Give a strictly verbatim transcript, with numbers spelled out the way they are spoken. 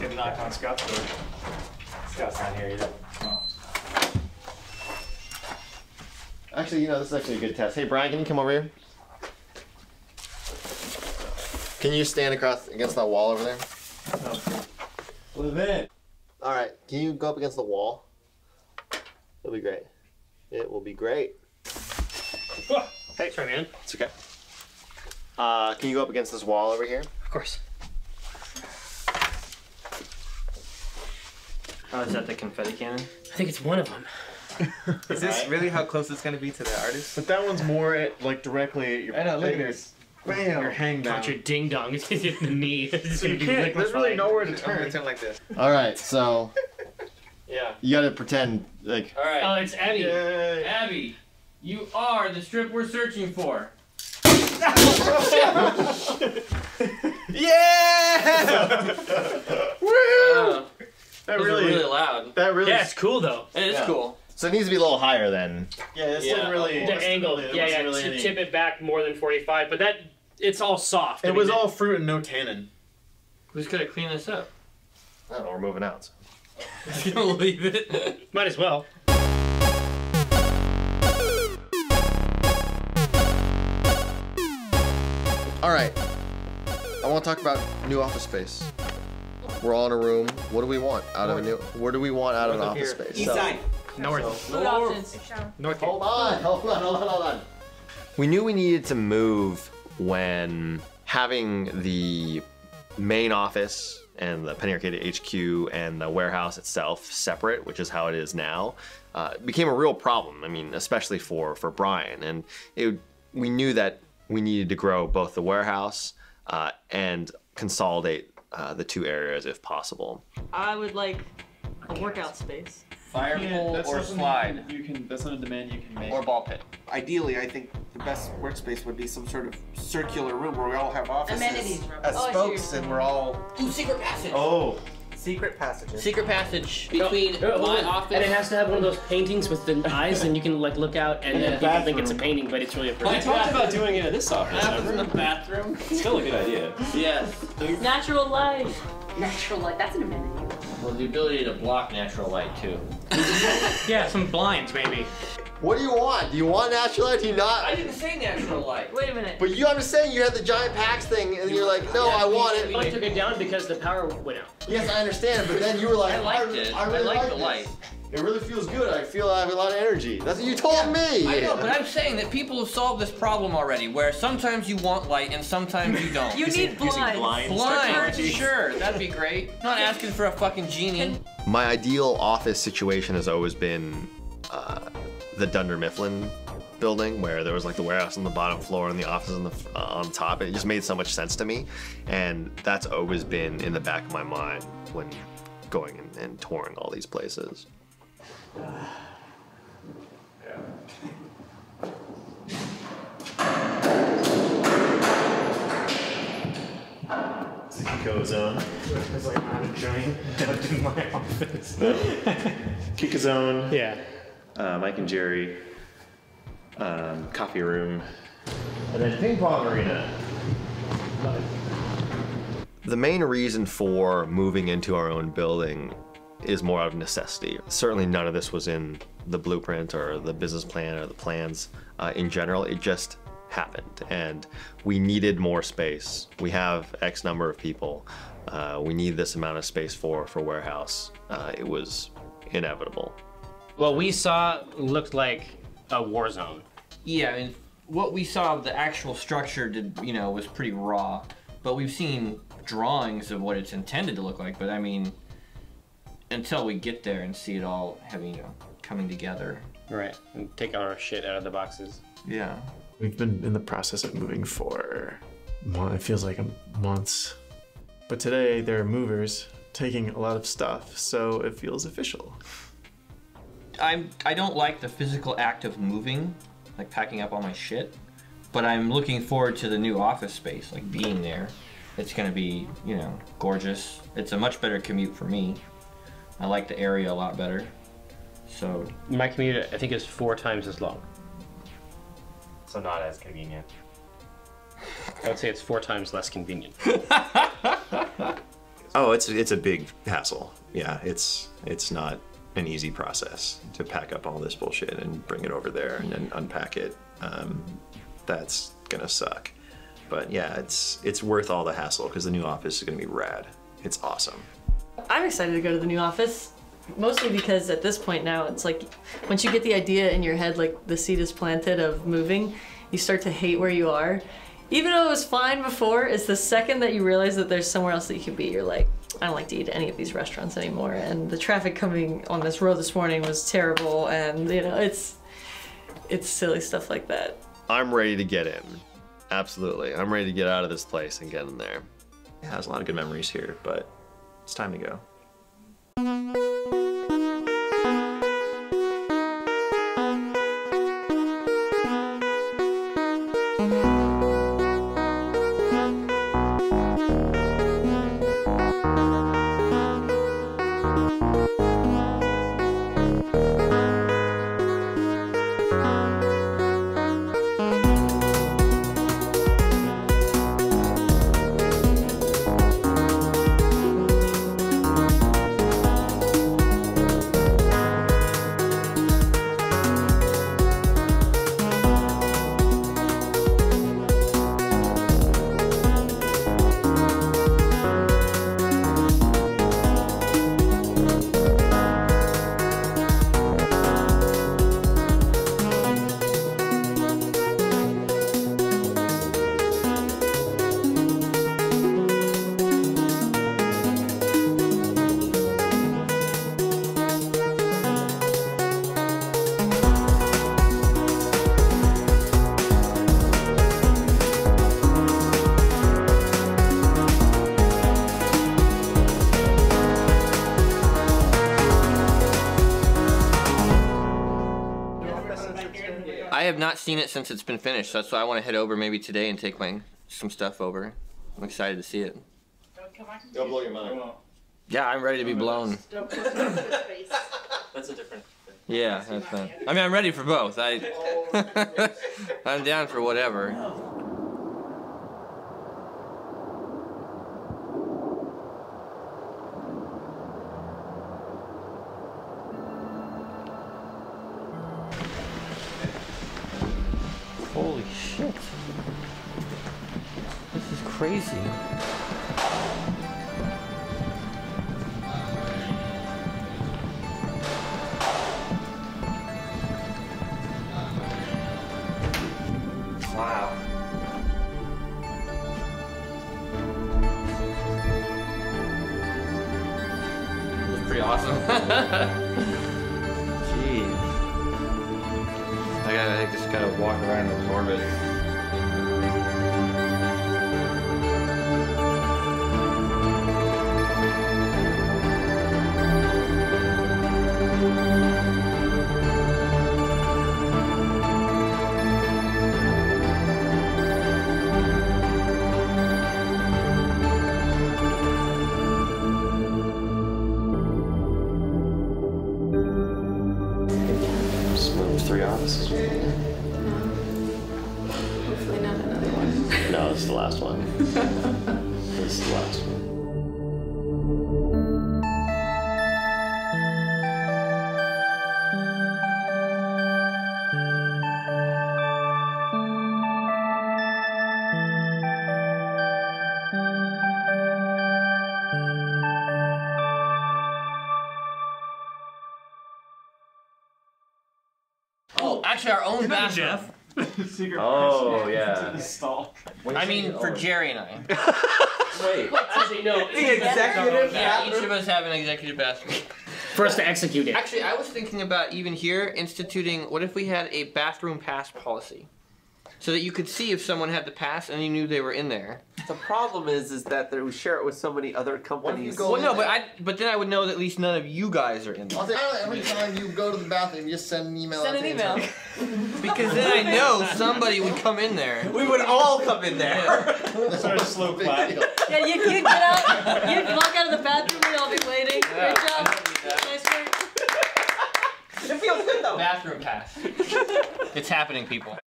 Did knock on Scott's door. Scott's not here either. Oh. Actually, you know, this is actually a good test. Hey, Brian, can you come over here? Can you stand across against that wall over there? Oh. Live in. All right, can you go up against the wall? It'll be great. It will be great. Oh. Hey, sorry, man. It's okay. Uh, can you go up against this wall over here? Of course. Oh, is that the confetti cannon? I think it's one of them. Is this really how close it's going to be to the artist? But that one's more at, like, directly at your I know, look at this. Bam! Your hang down. Watch your ding dong. It's going to hit the knee. So you can't. There's really nowhere to turn. Turn like this. All right, so. Yeah. You got to pretend, like. All right. Oh, it's Abby. Yay. Abby, you are the strip we're searching for. Yeah! Woo! That really, really loud. That really. Yeah, it's cool though. It is yeah. cool. So it needs to be a little higher then. Yeah, this yeah. didn't really. The angle. Really, yeah, yeah. Really to tip it back more than forty-five, but that it's all soft. It I mean, was all fruit and no tannin. We just gotta clean this up. I don't know. We're moving out. Just gonna leave it. Might as well. All right. I want to talk about new office space. We're all in a room. What do we want out North. of a new? Where do we want out North of an office here. space? East side. So, North. North. North. North. Hold on. Hold on. Hold on. Hold on. We knew we needed to move when having the main office and the Penny Arcade H Q and the warehouse itself separate, which is how it is now, uh, became a real problem. I mean, especially for for Brian, and it. We knew that we needed to grow both the warehouse uh, and consolidate. Uh, the two areas if possible. I would like a workout space. Fire pole yeah, or slide. You can, that's not a demand you can make. Or ball pit. Ideally, I think the best workspace would be some sort of circular room where we all have offices. Amenities room. As oh, spokes and we're all... Ooh, secret passage. Oh. Secret passages. Secret passage between no, no, my and office. And it has to have one of those paintings with the eyes and you can like look out and, and then people bathroom. think it's a painting, but it's really a person. I talked about doing it at this office. It happens in the bathroom. It's still a good idea. Yes. Natural light. Natural light, that's an amenity. Well, the ability to block natural light too. Yeah, some blinds maybe. What do you want? Do you want natural light? Do you not? I didn't say natural light. Wait a minute. But you understand, you had the giant PAX thing, and you're like, no, yeah, I want it. I took it down because the power went out. Yes, I understand, but then you were like, I liked I, it. I, really I like, like the this. light. It really feels good. I feel I have a lot of energy. That's what you told yeah, me. I know, but I'm saying that people have solved this problem already, where sometimes you want light and sometimes you don't. You need using, blinds. Using blinds. Blinds, sure. That'd be great. I'm not asking for a fucking genie. My ideal office situation has always been, uh, the Dunder Mifflin building, where there was like the warehouse on the bottom floor and the office on the uh, on top. It just made so much sense to me, and that's always been in the back of my mind when going and, and touring all these places. Yeah. It's the Kiko Zone. It's like I'm a giant duck in my office. No. Kiko Zone. Yeah. Uh, Mike and Jerry, um, coffee room, and then ping pong arena. The main reason for moving into our own building is more out of necessity. Certainly none of this was in the blueprint or the business plan or the plans uh, in general. It just happened, and we needed more space. We have X number of people. Uh, we need this amount of space for, for warehouse. Uh, it was inevitable. What we saw looked like a war zone. Yeah, I mean, what we saw, the actual structure did, you know, was pretty raw, but we've seen drawings of what it's intended to look like, but I mean, until we get there and see it all having, you know, coming together. Right, and take our shit out of the boxes. Yeah. We've been in the process of moving for, it feels like months, but today there are movers taking a lot of stuff, so it feels official. I'm, I don't like the physical act of moving, like packing up all my shit, but I'm looking forward to the new office space, like being there. It's gonna be, you know, gorgeous. It's a much better commute for me. I like the area a lot better, so. My commute, I think, is four times as long. So not as convenient. I would say it's four times less convenient. Oh, it's it's a big hassle. Yeah, it's it's not an easy process to pack up all this bullshit and bring it over there and then unpack it. Um, that's gonna suck. But yeah, it's it's worth all the hassle because the new office is gonna be rad. It's awesome. I'm excited to go to the new office, mostly because at this point now, it's like, once you get the idea in your head, like the seed is planted of moving, you start to hate where you are. Even though it was fine before, it's the second that you realize that there's somewhere else that you could be, you're like, I don't like to eat at any of these restaurants anymore, and the traffic coming on this road this morning was terrible, and you know, it's, it's silly stuff like that. I'm ready to get in, absolutely. I'm ready to get out of this place and get in there. Yeah, there's a lot of good memories here, but it's time to go. I have not seen it since it's been finished, so that's why I want to head over maybe today and take my some stuff over. I'm excited to see it. Don't blow your mind. Yeah, I'm ready to be blown. That's a different thing. Yeah, that's fun. I mean, I'm ready for both. I I'm down for whatever. Holy shit. This is crazy. Wow. This is pretty awesome. Jeez. I, gotta, I just gotta walk around and absorb it. Three offices. Hopefully not another one. No, this is the last one. This is the last one. Actually, our own bathroom. Jeff. Oh, yeah. I mean, for Jerry and I. Wait. Actually, no. The executive yeah, each of us have an executive bathroom. For us to execute it. Actually, I was thinking about even here instituting, what if we had a bathroom pass policy? So that you could see if someone had the pass and you knew they were in there. The problem is, is that they would share it with so many other companies. Well, no, but I, but then I would know that at least none of you guys are in there. Every time you go to the bathroom, you just send an email. Send out an email. Because then I know somebody would come in there. We would all come in there. Yeah. Sorry, slow clap. Yeah, you could get out. You'd walk out of the bathroom. We'd all be waiting. Yeah. Great job. Nice work. It feels good though. Bathroom pass. It's happening, people.